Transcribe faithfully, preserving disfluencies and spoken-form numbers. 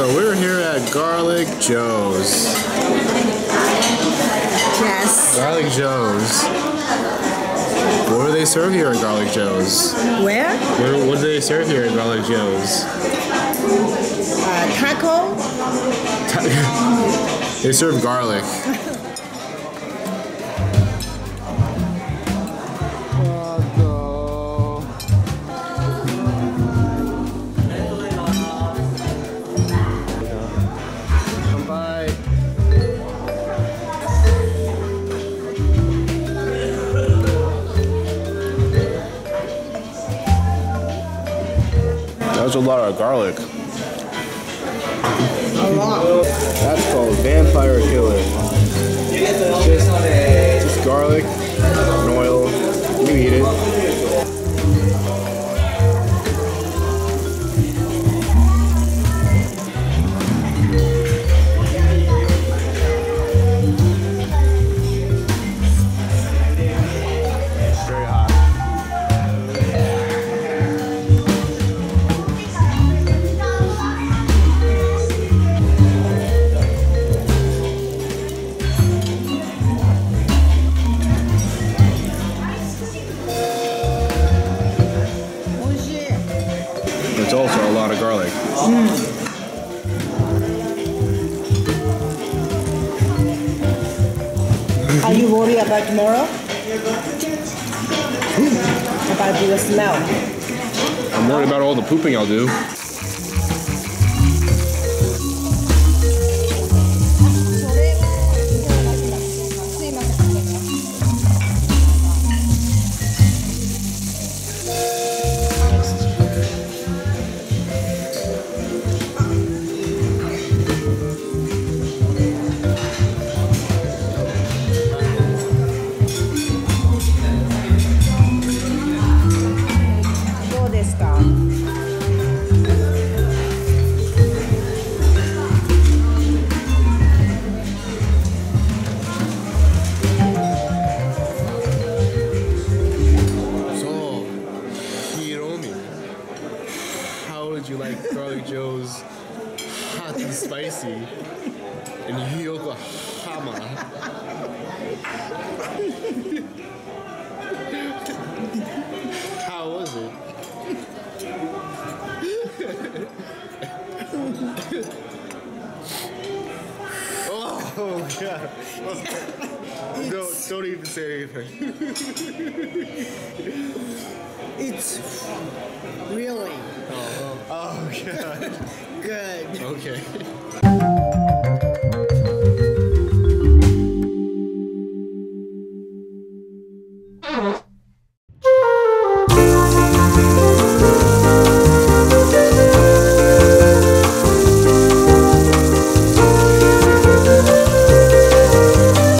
So we're here at Garlic Joe's. Yes. Garlic Joe's. What do they serve here at Garlic Joe's? Where? Where what do they serve here at Garlic Joe's? Uh, taco. Ta they serve garlic. That's a lot of garlic. A lot. That's called vampire killer. Just, just garlic and oil. You eat it. It's also a lot of garlic. Mm. Are you worried about tomorrow? Mm. About the smell? I'm worried about all the pooping I'll do. You like Garlic Joe's hot and spicy in Yokohama. How was it? Oh god. Oh. No, don't even say anything. It's really. Oh, oh, oh God. Good. Okay.